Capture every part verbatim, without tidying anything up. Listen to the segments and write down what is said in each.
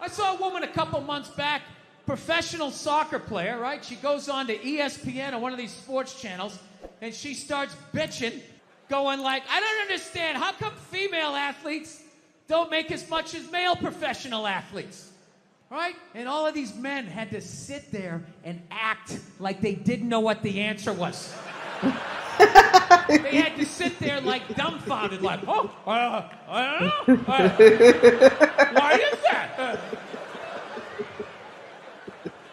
I saw a woman a couple months back, professional soccer player, right? She goes on to E S P N or one of these sports channels, and she starts bitching, going like, I don't understand. How come female athletes don't make as much as male professional athletes? Right? And all of these men had to sit there and act like they didn't know what the answer was. They had to sit there like dumbfounded, like, oh, uh, I don't know. Uh, why is that? Uh,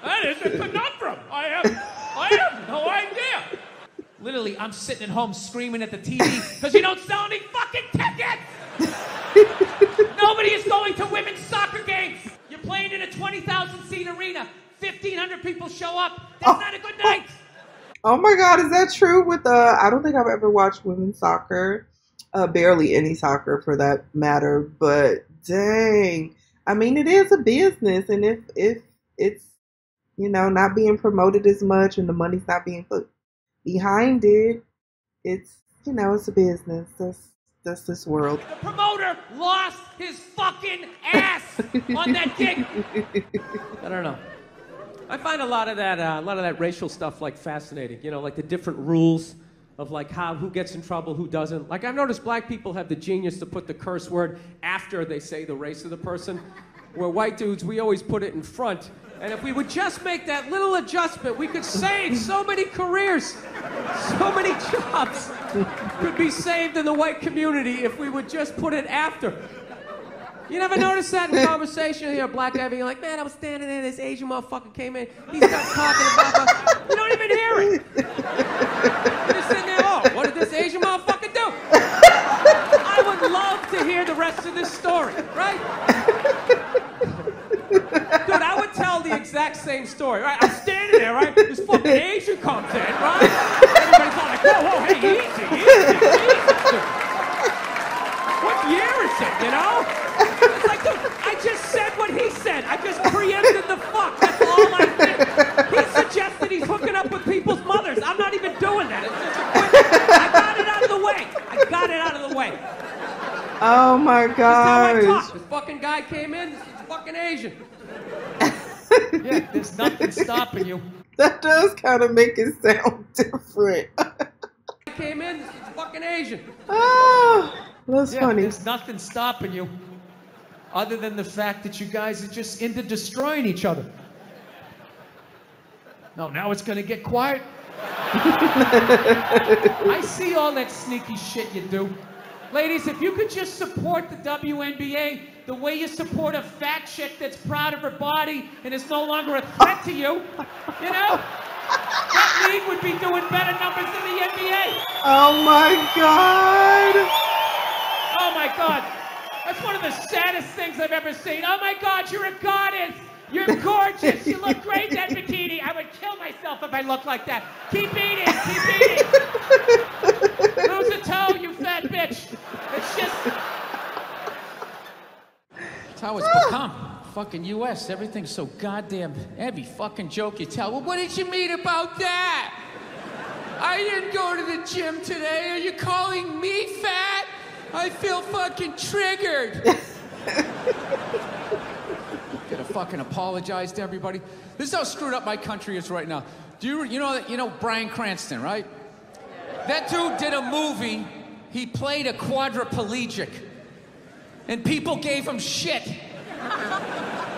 that is a conundrum. I have, I have no idea. Literally, I'm sitting at home screaming at the T V because you don't sell any fucking tickets. Nobody is going to women's soccer games. You're playing in a twenty thousand seat arena. fifteen hundred people show up. That's oh. not a good night. Oh my God, is that true? With uh, I don't think I've ever watched women's soccer, uh, barely any soccer for that matter. But dang, I mean, it is a business, and if if it's you know not being promoted as much, and the money's not being put behind it, it's you know it's a business. That's that's this world. The promoter lost his fucking ass on that gig. I don't know. I find a lot of that, uh, a lot of that racial stuff like fascinating. You know, like the different rules of like how who gets in trouble, who doesn't. Like I've noticed black people have the genius to put the curse word after they say the race of the person. Where white dudes, we always put it in front. And if we would just make that little adjustment, we could save so many careers, so many jobs could be saved in the white community if we would just put it after. You never notice that in conversation? You know, a black guy being like, man, I was standing there, this Asian motherfucker came in, he's not talking about... You don't even hear it. You're just sitting there, oh, what did this Asian motherfucker do? I would love to hear the rest of this story, right? Dude, I would tell the exact same story, right? I'm standing there, right? This fucking Asian comes in, right? Everybody's all like, whoa, whoa, hey, easy, easy, Jesus, dude. What year is it, you know? It's like, dude, I just said what he said. I just preempted the fuck. That's all I did. He suggested he's hooking up with people's mothers. I'm not even doing that. It's just a quick, I got it out of the way. I got it out of the way. Oh, my God. This is how I talk. This fucking guy came in. This is fucking Asian. Yeah, there's nothing stopping you. That does kind of make it sound different. I came in. This is fucking Asian. Oh, that's yeah, funny. There's nothing stopping you. Other than the fact that you guys are just into destroying each other. No, now it's gonna get quiet. I see all that sneaky shit you do. Ladies, if you could just support the W N B A the way you support a fat chick that's proud of her body and is no longer a threat to you, you know? That league would be doing better numbers than the N B A. Oh my God. Oh my God. That's one of the saddest things I've ever seen. Oh my God, you're a goddess. You're gorgeous. You look great in that bikini. I would kill myself if I looked like that. Keep eating, keep eating. Lose a toe, you fat bitch. It's just. That's how it's become. Fucking U S, everything's so goddamn heavy. Fucking joke you tell. Well, what did you mean about that? I didn't go to the gym today. Are you calling me fat? I feel fucking triggered. Gotta fucking apologize to everybody. This is how screwed up my country is right now. Do you you know you know Bryan Cranston, right? That dude did a movie. He played a quadriplegic, and people gave him shit.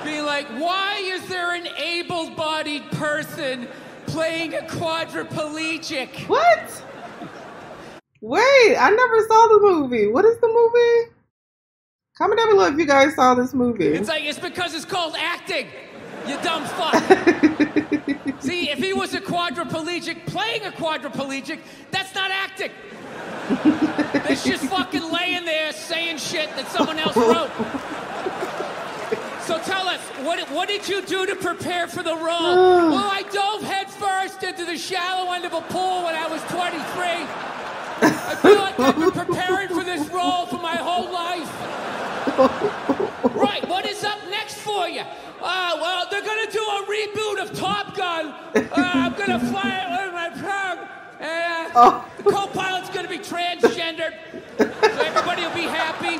Being like, why is there an able-bodied person playing a quadriplegic? What? Wait, I never saw the movie. What is the movie? Comment down below if you guys saw this movie. It's like, it's because it's called acting, you dumb fuck. See, if he was a quadriplegic playing a quadriplegic, that's not acting. It's just fucking laying there saying shit that someone else wrote. So tell us, what, what did you do to prepare for the role? Well, I dove headfirst into the shallow end of a pool when I was twenty-three. I feel like I've been preparing for this role for my whole life. Right, what is up next for you? Uh, well, they're going to do a reboot of Top Gun. Uh, I'm going to fly it with my proud. Uh, oh. The co-pilot's going to be transgendered, so everybody will be happy.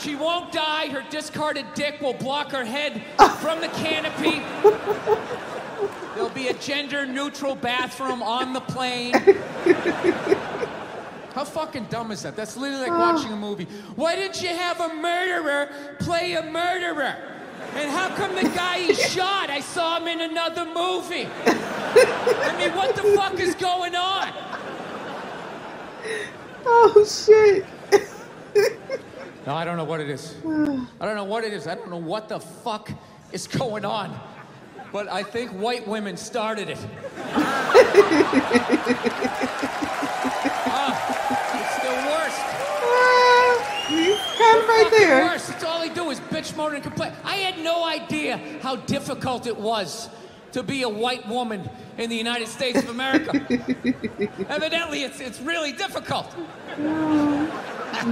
She won't won't die. Her discarded dick will block her head from the canopy. There'll be a gender-neutral bathroom on the plane. How fucking dumb is that? That's literally like watching a movie. Why didn't you have a murderer play a murderer? And how come the guy he shot, I saw him in another movie? I mean, what the fuck is going on? Oh, shit. No, I don't know what it is. I don't know what it is. I don't know what the fuck is going on. But I think white women started it. Ah, it's the worst. Uh, you got it right there. It's the worst. It's all they do is bitch, moan, and complain. I had no idea how difficult it was to be a white woman in the United States of America. Evidently, it's it's really difficult. Yeah,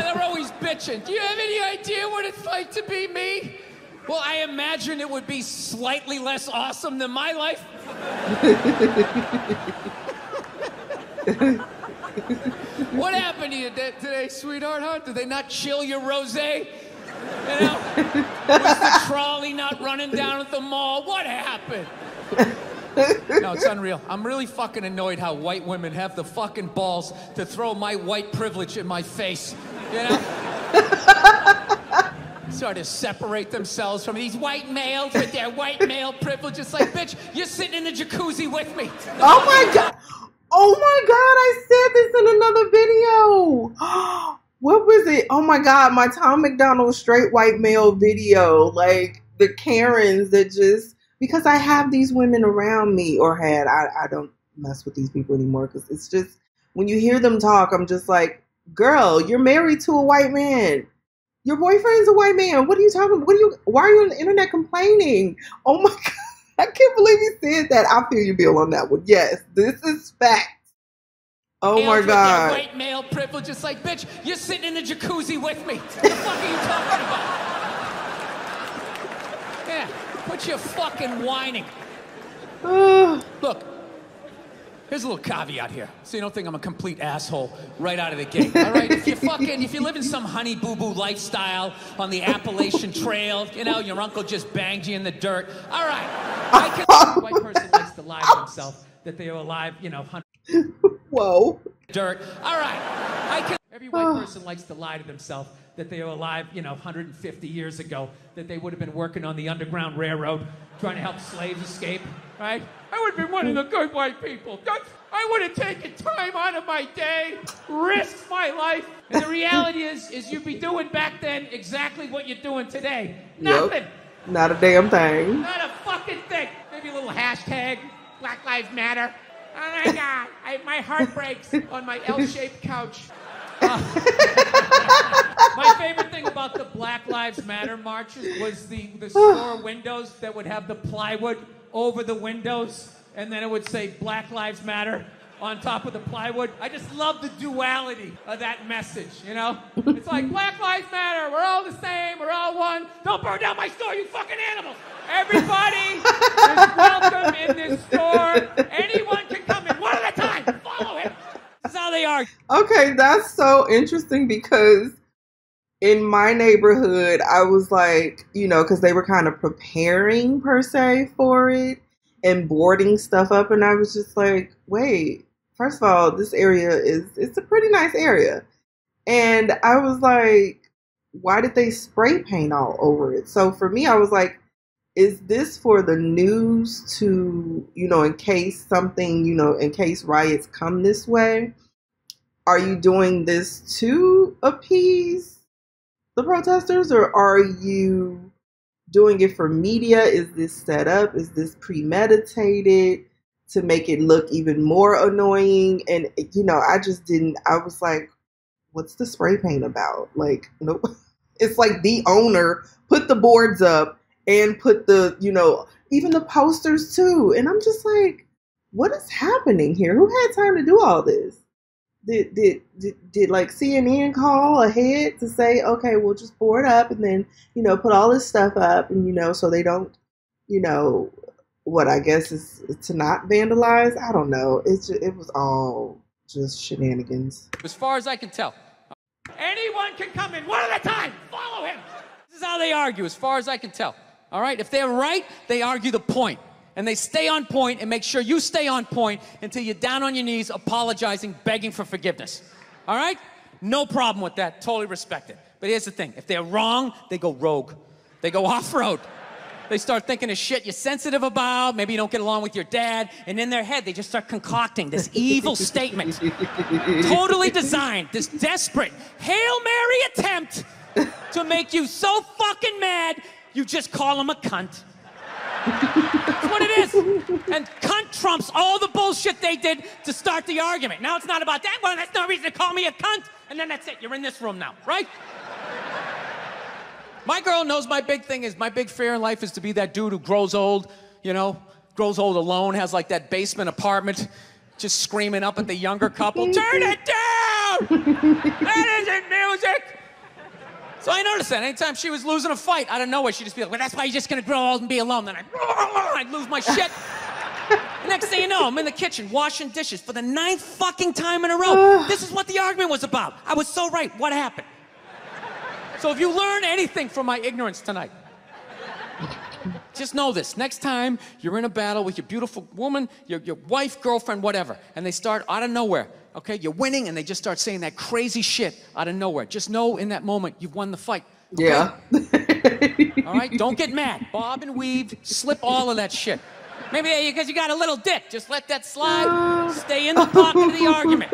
they're always bitching. Do you have any idea what it's like to be me? Well, I imagine it would be slightly less awesome than my life. What happened to you today, sweetheart, huh? Did they not chill your rosé? You know? Was the trolley not running down at the mall? What happened? No, it's unreal. I'm really fucking annoyed how white women have the fucking balls to throw my white privilege in my face. You know? Sort of separate themselves from these white males with their white male privilege. It's like, bitch, you're sitting in the jacuzzi with me. The oh my God. Oh my God, I said this in another video. What was it? Oh my God, my Tom McDonald straight white male video. Like the Karens that just... Because I have these women around me, or had, I, I don't mess with these people anymore because it's just, when you hear them talk, I'm just like, girl, you're married to a white man. Your boyfriend's a white man. What are you talking about? What are you, why are you on the internet complaining? Oh my God, I can't believe you said that. I feel you, Bill, on that one. Yes, this is fact. Oh my God. White male privilege, it's like, bitch, you're sitting in the jacuzzi with me. What the fuck are you talking about? Yeah. Put your fucking whining. Uh, Look, here's a little caveat here, so you don't think I'm a complete asshole right out of the gate. All right, if you fucking, if you live in some honey boo boo lifestyle on the Appalachian Trail, you know your uncle just banged you in the dirt. All right, I can see a white person likes to lie to himself that they are alive, you know. Whoa. Dirt. All right, I can. Every white person likes to lie to themselves that they were alive, you know, one hundred fifty years ago, that they would have been working on the Underground Railroad trying to help slaves escape, right? I would have been one of the good white people. That's, I would have taken time out of my day, risked my life. And the reality is, is you'd be doing back then exactly what you're doing today. Nothing. Yep. Not a damn thing. Not a fucking thing. Maybe a little hashtag, Black Lives Matter. Oh, my God. I, my heart breaks on my L-shaped couch. My favorite thing about the Black Lives Matter marches was the, the store windows that would have the plywood over the windows, and then it would say Black Lives Matter on top of the plywood. I just love the duality of that message, you know? It's like, Black Lives Matter, we're all the same, we're all one. Don't burn down my store, you fucking animals. Everybody is welcome in this store. Anyone can come in one at a time. Follow him. That's how they are. Okay, that's so interesting because in my neighborhood, I was like, you know, because they were kind of preparing per se for it and boarding stuff up. And I was just like, wait, first of all, this area is, it's a pretty nice area. And I was like, why did they spray paint all over it? So for me, I was like, is this for the news to, you know, in case something, you know, in case riots come this way? Are you doing this to appease the protesters, or are you doing it for media? Is this set up? Is this premeditated to make it look even more annoying? And, you know, I just didn't, I was like, what's the spray paint about? Like, nope. It's like the owner put the boards up and put the, you know, even the posters too. And I'm just like, what is happening here? Who had time to do all this? Did, did, did, did like C N N call ahead to say, okay, we'll just board up and then, you know, put all this stuff up and, you know, so they don't, you know, what I guess is to not vandalize. I don't know. It's just, it was all just shenanigans. As far as I can tell. Anyone can come in, one at a time. Follow him. This is how they argue, as far as I can tell. All right? If they're right, they argue the point. And they stay on point and make sure you stay on point until you're down on your knees, apologizing, begging for forgiveness. All right? No problem with that. Totally respect it. But here's the thing. If they're wrong, they go rogue. They go off-road. They start thinking of shit you're sensitive about, maybe you don't get along with your dad, and in their head, they just start concocting this evil statement. Totally designed, this desperate Hail Mary attempt to make you so fucking mad, you just call him a cunt. That's what it is. And cunt trumps all the bullshit they did to start the argument. Now it's not about that. Well, that's no reason to call me a cunt. And then that's it. You're in this room now, right? My girl knows my big thing is, my big fear in life is to be that dude who grows old, you know, grows old alone, has like that basement apartment, just screaming up at the younger couple, turn it down! That isn't music! So I noticed that anytime she was losing a fight, out of nowhere, she'd just be like, well, that's why you're just gonna grow old and be alone. Then I'd, I'd lose my shit. The next thing you know, I'm in the kitchen washing dishes for the ninth fucking time in a row. This is what the argument was about. I was so right. What happened? So if you learn anything from my ignorance tonight, just know this. Next time you're in a battle with your beautiful woman, your, your wife, girlfriend, whatever, and they start out of nowhere, okay? You're winning, and they just start saying that crazy shit out of nowhere. Just know in that moment you've won the fight. Okay? Yeah. All right? Don't get mad. Bob and weave, slip all of that shit. Maybe because you got a little dick. Just let that slide. Stay in the pocket of the argument.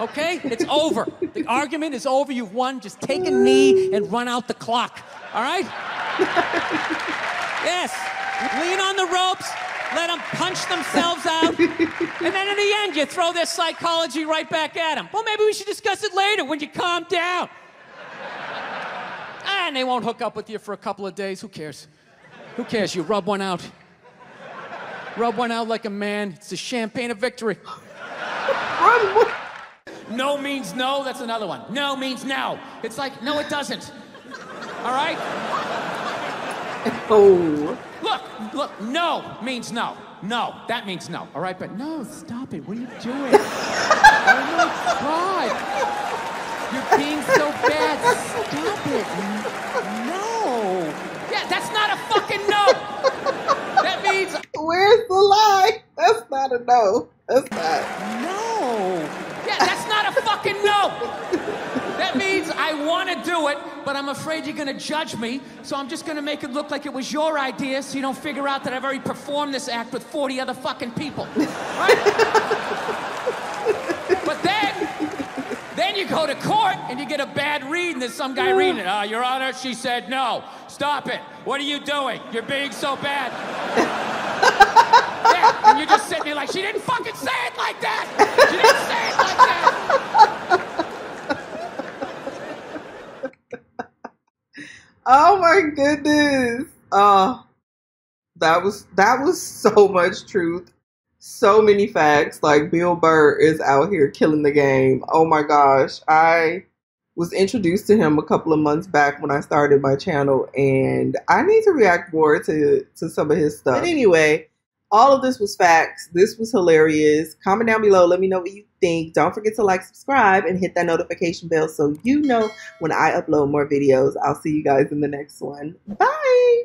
Okay? It's over. The argument is over. You've won. Just take a knee and run out the clock. All right? Yes. Lean on the ropes. Let them punch themselves out. And then in the end, you throw their psychology right back at them. Well, maybe we should discuss it later when you calm down. And they won't hook up with you for a couple of days. Who cares? Who cares? You rub one out. Rub one out like a man. It's the champagne of victory. No means no, that's another one. No means no. It's like, no, it doesn't. All right? Oh. Look, look, no means no. No, that means no. All right, but no, stop it. What are you doing? Oh, my God. You're being so bad. Stop it. No. Yeah, that's not a fucking no. That means... Where's the lie? That's not a no. That's not... No. Yeah, that's not a fucking no. That means I want to do it, but I'm afraid you're going to judge me, so I'm just going to make it look like it was your idea so you don't figure out that I've already performed this act with forty other fucking people. Right? But then, then you go to court and you get a bad read and there's some guy reading it. Uh, Your Honor, she said no. Stop it. What are you doing? You're being so bad. Yeah, and you're just sitting there like, she didn't fucking say it like that. She didn't say it like that. Oh my goodness. Oh, that was, that was so much truth. So many facts. Like, Bill Burr is out here killing the game. Oh my gosh. I was introduced to him a couple of months back when I started my channel, and I need to react more to, to some of his stuff. But anyway, all of this was facts. This was hilarious. Comment down below. Let me know what you think. Don't forget to like, subscribe, and hit that notification bell so you know when I upload more videos. I'll see you guys in the next one. Bye!